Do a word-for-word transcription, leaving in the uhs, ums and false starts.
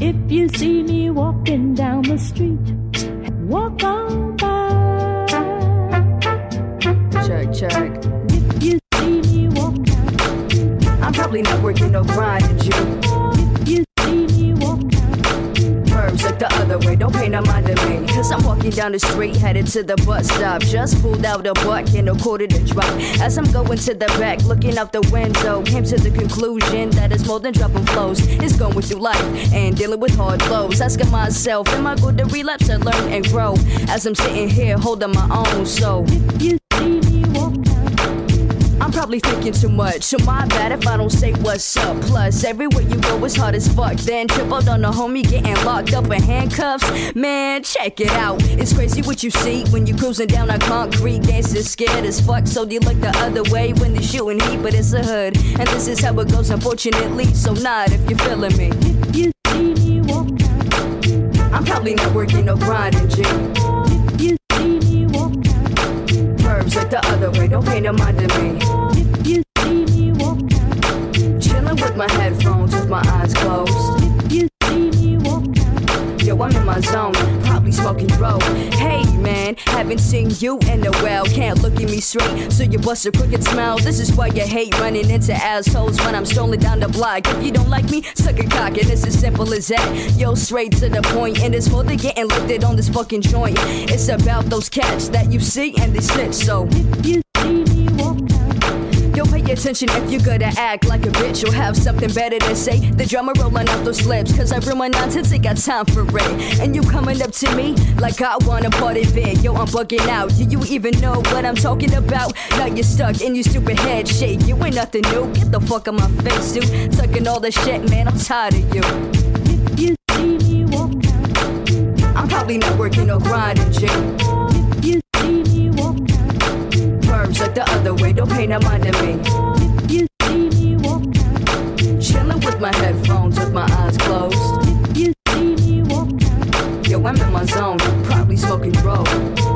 If you see me walking down the street, walk on by. Check, check. If you see me walk down the street, I'm probably not working no grind at you. If you see me walk down the street, verbs look the other way, don't pay no mind to me. Cause I'm walking down the street, headed to the bus stop. Just pulled out a buck and a quarter to drop. As I'm going to the back, looking out the window, came to the conclusion that it's more than dropping flows. It's going through life and dealing with hard blows. Asking myself, am I good to relapse or learn and grow? As I'm sitting here holding my own soul. If you see me walk down the street, I'm probably thinking too much, so my bad if I don't say what's up. Plus, everywhere you go it's hard as fuck. Then trip out on a homie getting locked up in handcuffs. Man, check it out. It's crazy what you see when you cruising down on concrete. Dancers scared as fuck, so they look the other way when they shooting heat. But it's a hood, and this is how it goes, unfortunately. So nod if you're feeling me. If you see me walk down the street, I'm probably not working no grinding G. If you see me walk down the street, verbs look the other way, don't pay no mind to me. If you see me walk down the street, chilling with my headphones with my eyes closed. If you see me walk down the street, yo, I'm in my zone, probably smoking dope. Hey man, haven't seen you in a while. Can't look at me straight, so you bust a crooked smile. This is why you hate running into assholes when I'm strolling down the block. If you don't like me, suck a cock, and it's as simple as that. Yo, straight to the point, and it's more than getting lifted on this fucking joint. It's about those cats that you see and they snitch, so. If you see me walk down the street, yo, pay attention if you're gonna act like a bitch. You'll have something better to say. The drama rolling off those lips, cause I ruin my nonsense, ain't got time for it. And you coming up to me like I want a part of it. Yo, I'm bugging out. Do you even know what I'm talking about? Now you're stuck in your stupid head shit. You ain't nothing new. Get the fuck out my face, dude. Sucking all this shit, man, I'm tired of you. If you see me walk down the street, I'm probably not working no grinding G. If you see me walk down the street, verbs like the other way, don't pay no mind to me. If you see me walk down the street, chilling with my headphones with my eyes closed. If you see me walk down the street, yo, I'm in my zone, probably smoking dope.